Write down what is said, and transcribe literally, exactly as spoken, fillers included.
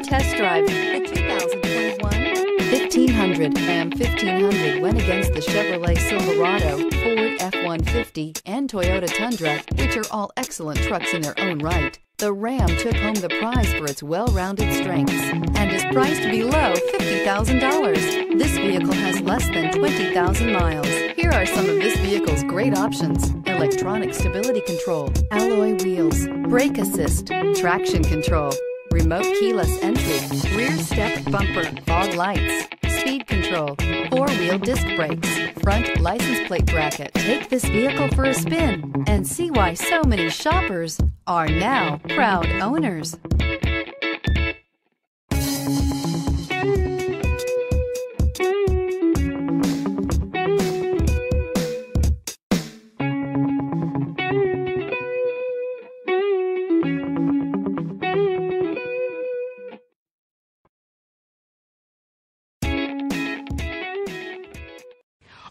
and test drive the two thousand twenty-one fifteen hundred. Ram fifteen hundred went against the Chevrolet Silverado, Ford F one fifty, and Toyota Tundra, which are all excellent trucks in their own right. The Ram took home the prize for its well-rounded strengths and is priced below fifty thousand dollars. This vehicle has less than twenty thousand miles. Here are some of this vehicle's great options: electronic stability control, alloy wheels, brake assist, traction control, remote keyless entry, rear step bumper, fog lights, speed control, four-wheel disc brakes, front license plate bracket. Take this vehicle for a spin and see why so many shoppers are now proud owners.